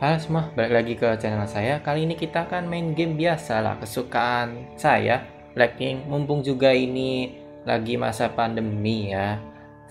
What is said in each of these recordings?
Halo semua, balik lagi ke channel saya. Kali ini kita akan main game biasa lah, kesukaan saya, Black King. Mumpung juga ini lagi masa pandemi ya,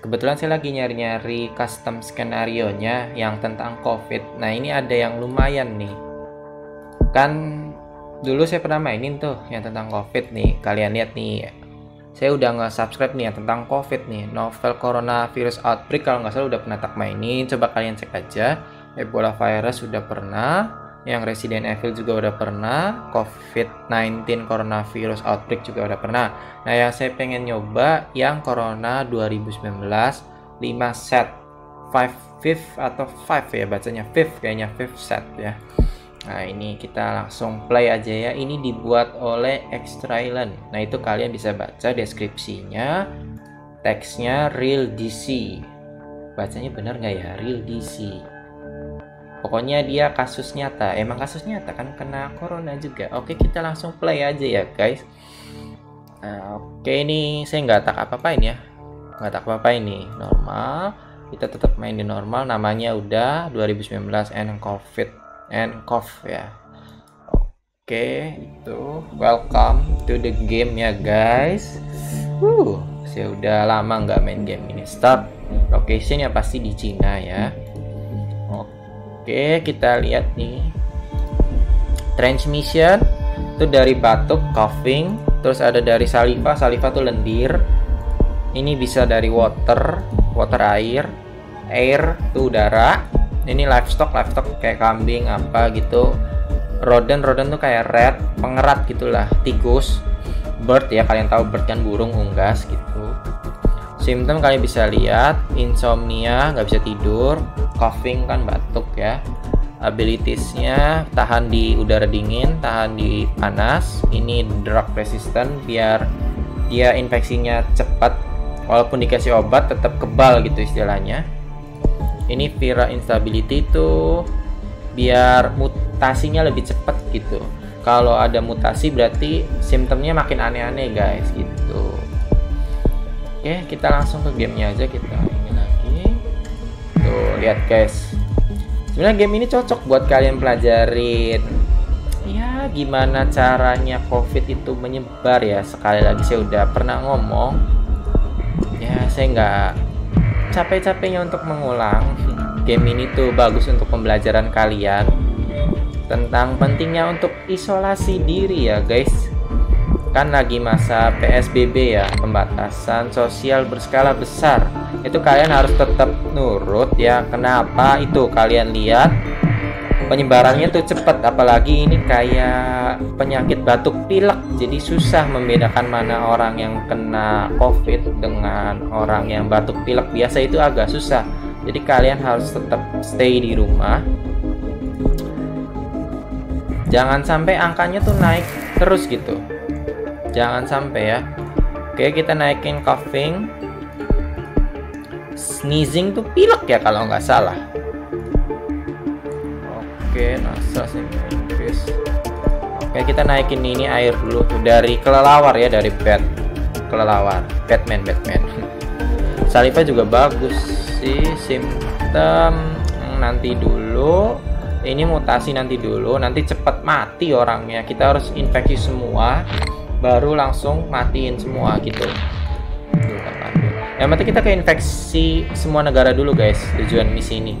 kebetulan saya lagi nyari-nyari custom skenario-nya yang tentang COVID. Nah ini ada yang lumayan nih. Kan dulu saya pernah mainin tuh yang tentang COVID nih. Kalian lihat nih, saya udah nge-subscribe nih yang tentang COVID nih, novel coronavirus outbreak. Kalau nggak salah udah pernah tak mainin, coba kalian cek aja. Ebola virus sudah pernah, yang Resident Evil juga udah pernah, COVID-19 coronavirus outbreak juga udah pernah. Nah, yang saya pengen nyoba yang Corona 2019 5 set, 5 atau 5 ya bacanya, 5 kayaknya, 5 set ya. Nah, ini kita langsung play aja ya. Ini dibuat oleh X Thailand. Nah, itu kalian bisa baca deskripsinya, teksnya Real DC. Bacanya bener nggak ya? Real DC. Pokoknya dia kasus nyata, emang kasus nyata kan, kena corona juga. Oke, kita langsung play aja ya guys. Nah, oke, ini saya nggak tak apa-apain ya, nggak tak apa-apain nih, normal. Kita tetap main di normal, namanya udah 2019 and COVID and cough ya. Oke, itu welcome to the game ya guys. Saya udah lama nggak main game ini. Start location ya, pasti di Cina ya. Oke, kita lihat nih, transmission itu dari batuk, coughing, terus ada dari saliva, saliva tuh lendir, ini bisa dari water, water air, air tuh udara, ini livestock, livestock kayak kambing apa gitu, rodent, rodent tuh kayak rat, pengerat gitulah, tikus, bird ya, kalian tahu bird kan, burung, unggas gitu. Simptom kalian bisa lihat, insomnia, nggak bisa tidur, coughing kan batuk ya. Abilitiesnya tahan di udara dingin, tahan di panas. Ini drug resistant, biar dia infeksinya cepat. Walaupun dikasih obat tetap kebal gitu istilahnya. Ini viral instability itu biar mutasinya lebih cepat gitu. Kalau ada mutasi berarti simptomnya makin aneh-aneh guys gitu. Oke, kita langsung ke gamenya aja, kita ini lagi. Tuh, lihat guys. Sebenarnya game ini cocok buat kalian pelajarin ya gimana caranya COVID itu menyebar ya. Sekali lagi saya udah pernah ngomong ya, saya nggak capek-capeknya untuk mengulang. Game ini tuh bagus untuk pembelajaran kalian tentang pentingnya untuk isolasi diri ya guys. Kan lagi masa PSBB ya, pembatasan sosial berskala besar. Itu kalian harus tetap nurut ya. Kenapa itu? Kalian lihat penyebarannya tuh cepet, apalagi ini kayak penyakit batuk pilek. Jadi susah membedakan mana orang yang kena COVID dengan orang yang batuk pilek biasa, itu agak susah. Jadi kalian harus tetap stay di rumah. Jangan sampai angkanya tuh naik terus gitu. Jangan sampai ya. Oke, kita naikin coughing. Sneezing tuh pilek ya kalau nggak salah. Oke, nasal Inggris. Oke, kita naikin ini air dulu tuh dari kelelawar ya, dari bat. Kelelawar, Batman, Batman. Saliva juga bagus sih, simptom nanti dulu. Ini mutasi nanti dulu, nanti cepat mati orangnya. Kita harus infeksi semua, baru langsung matiin semua gitu. Yang penting kita ke infeksi semua negara dulu guys, tujuan misi ini.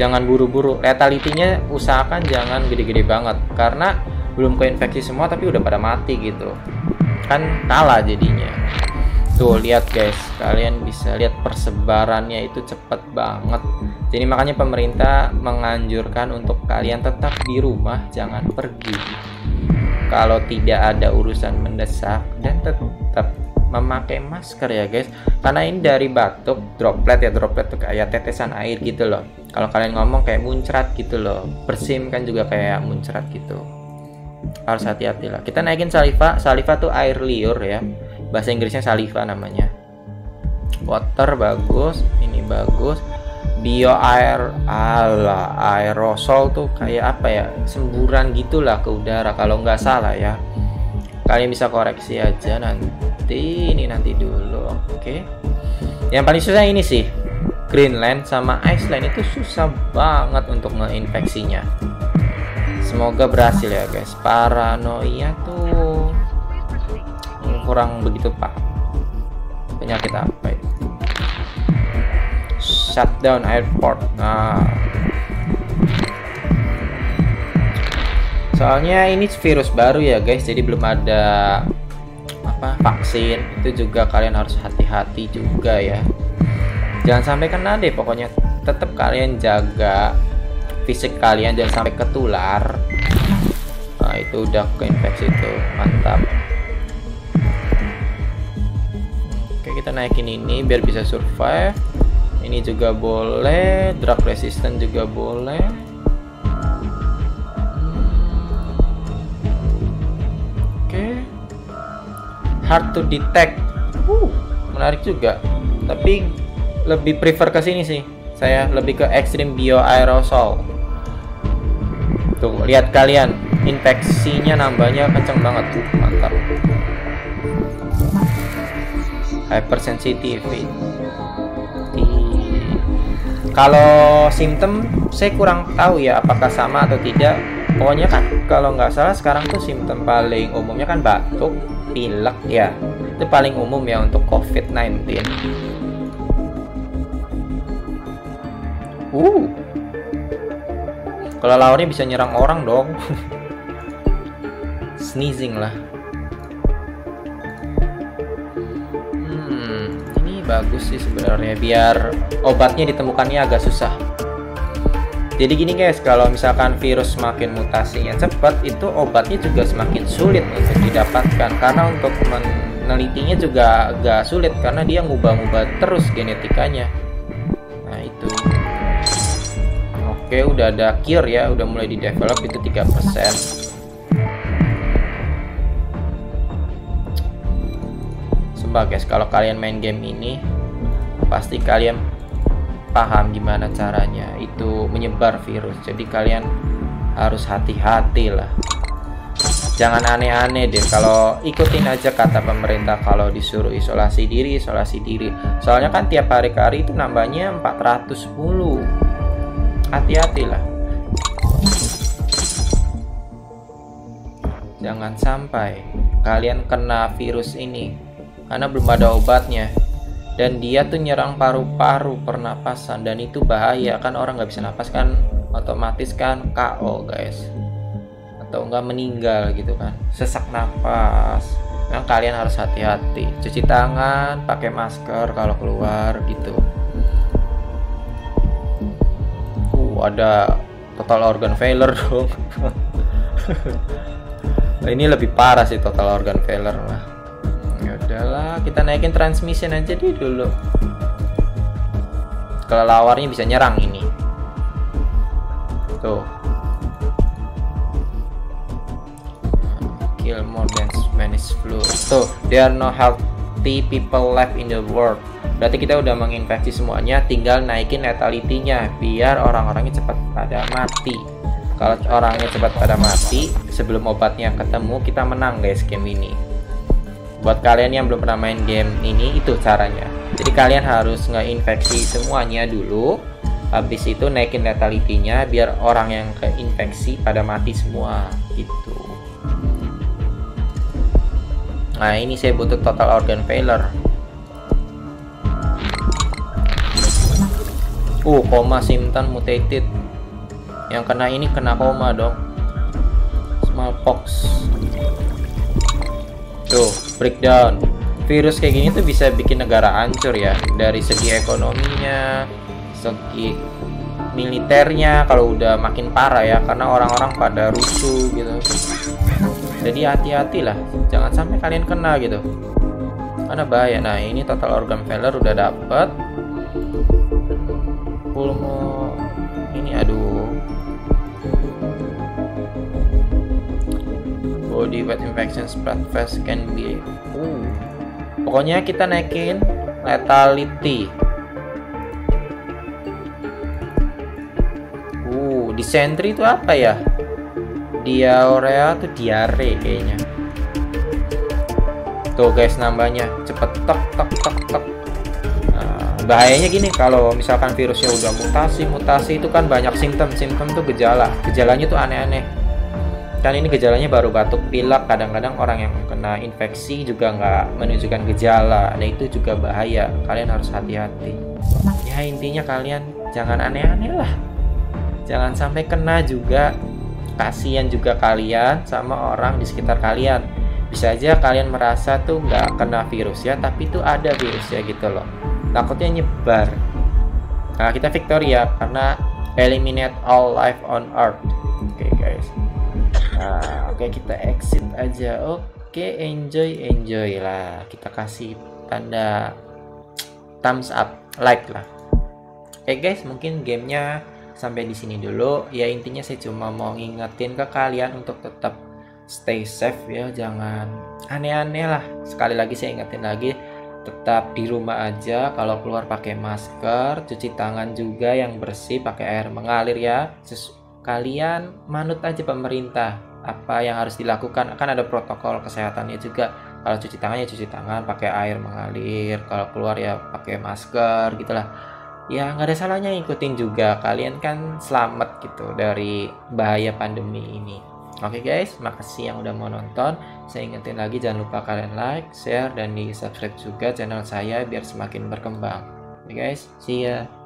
Jangan buru-buru, letalitinya usahakan jangan gede-gede banget, karena belum ke infeksi semua tapi udah pada mati gitu, kan kalah jadinya. Tuh lihat guys, kalian bisa lihat persebarannya itu cepet banget. Jadi makanya pemerintah menganjurkan untuk kalian tetap di rumah, jangan pergi kalau tidak ada urusan mendesak, dan tetap memakai masker ya guys. Karena ini dari batuk, droplet ya, droplet tuh kayak tetesan air gitu loh. Kalau kalian ngomong kayak muncrat gitu loh, bersin kan juga kayak muncrat gitu. Harus hati-hati lah. Kita naikin saliva, saliva tuh air liur ya, bahasa Inggrisnya saliva namanya. Water bagus, ini bagus. Bio air, ala aerosol tuh kayak apa ya, semburan gitulah ke udara kalau nggak salah ya. Kalian bisa koreksi aja nanti, ini nanti dulu. Oke, yang paling susah ini sih, Greenland sama Iceland itu susah banget untuk ngeinfeksinya. Semoga berhasil ya guys. Paranoia tuh kurang begitu pak. Penyakit apa itu? Shutdown airport. Nah, soalnya ini virus baru ya guys, jadi belum ada apa vaksin. Itu juga kalian harus hati-hati juga ya, jangan sampai kena deh. Pokoknya tetap kalian jaga fisik kalian, jangan sampai ketular. Nah, itu udah keinfeksi tuh, mantap. Oke, kita naikin ini biar bisa survive. Ini juga boleh, drug resistant juga boleh. Oke. Hard to detect. Menarik juga. Tapi lebih prefer ke sini sih. Saya lebih ke extreme bio aerosol. Tuh, lihat kalian, infeksinya nambahnya kenceng banget tuh, mantap. Hypersensitivity. Kalau simptom saya kurang tahu ya apakah sama atau tidak. Pokoknya kan kalau nggak salah sekarang tuh simptom paling umumnya kan batuk, pilek ya. Itu paling umum ya untuk COVID-19. Kalau lawannya bisa nyerang orang dong. Sneezing lah. Bagus sih sebenarnya, biar obatnya ditemukannya agak susah. Jadi gini guys, kalau misalkan virus semakin mutasinya cepat, itu obatnya juga semakin sulit untuk didapatkan, karena untuk menelitinya juga agak sulit karena dia ngubah-ngubah terus genetikanya. Nah itu. Oke, udah ada cure ya, udah mulai di develop itu 3%. Guys, kalau kalian main game ini pasti kalian paham gimana caranya itu menyebar virus, jadi kalian harus hati-hati lah, jangan aneh-aneh deh. Kalau ikutin aja kata pemerintah, kalau disuruh isolasi diri, isolasi diri. Soalnya kan tiap hari-hari itu nambahnya 410. Hati-hatilah, jangan sampai kalian kena virus ini karena belum ada obatnya, dan dia tuh nyerang paru-paru, pernapasan, dan itu bahaya kan. Orang nggak bisa napas kan otomatis kan KO guys, atau nggak meninggal gitu kan, sesak napas. Nah, kalian harus hati-hati, cuci tangan, pakai masker kalau keluar gitu. Ada total organ failure dong. Nah, ini lebih parah sih total organ failure lah. Udahlah, kita naikin transmission aja dulu. Kelelawarnya bisa nyerang ini. Tuh. Kill more than Spanish flu. Tuh, there are no healthy people left in the world. Berarti kita udah menginfeksi semuanya, tinggal naikin letalitynya biar orang-orangnya cepat pada mati. Kalau orangnya cepat pada mati sebelum obatnya ketemu, kita menang guys game ini. Buat kalian yang belum pernah main game ini, itu caranya. Jadi kalian harus ngeinfeksi semuanya dulu, habis itu naikin letalitynya biar orang yang keinfeksi pada mati semua gitu. Nah ini saya butuh total organ failure. 0, symptom mutated. Yang kena ini kena 0, dok. Smallpox. Tuh, breakdown. Virus kayak gini tuh bisa bikin negara hancur ya, dari segi ekonominya, segi militernya kalau udah makin parah ya, karena orang-orang pada rusuh gitu. Jadi hati-hatilah, jangan sampai kalian kena gitu, karena bahaya. Nah ini total organ failure udah dapet. Pulmo ini aduh. Body wet infection spread fast can be. Pokoknya kita naikin lethality. Dysentery itu apa ya? Diarrhea tuh diare kayaknya. Tuh guys nambahnya cepet tok tok tok tok. Nah, Bahayanya gini, kalau misalkan virusnya udah mutasi itu kan banyak simptom tuh gejalanya tuh aneh-aneh. Dan ini gejalanya baru batuk pilek, kadang-kadang orang yang kena infeksi juga nggak menunjukkan gejala. Nah itu juga bahaya, kalian harus hati-hati. Ya intinya kalian jangan aneh-aneh lah, jangan sampai kena juga. Kasian juga kalian sama orang di sekitar kalian. Bisa aja kalian merasa tuh nggak kena virusnya, tapi tuh ada virusnya gitu loh. Takutnya nyebar. Nah, kita Victoria karena eliminate all life on earth. Oke guys. Nah, oke, kita exit aja. Oke, enjoy lah. Kita kasih tanda thumbs up, like lah. Oke guys, mungkin gamenya sampai di sini dulu. Ya intinya saya cuma mau ngingetin ke kalian untuk tetap stay safe ya, jangan aneh-aneh lah. Sekali lagi saya ingetin lagi, tetap di rumah aja, kalau keluar pakai masker, cuci tangan juga yang bersih, pakai air mengalir ya. Kalian manut aja pemerintah apa yang harus dilakukan, kan ada protokol kesehatannya juga. Kalau cuci tangan ya cuci tangan pakai air mengalir, kalau keluar ya pakai masker gitulah. Ya nggak ada salahnya ikutin juga, kalian kan selamat gitu dari bahaya pandemi ini. Oke guys, makasih yang udah mau nonton. Saya ingetin lagi, jangan lupa kalian like, share, dan di subscribe juga channel saya biar semakin berkembang. Oke guys, see ya.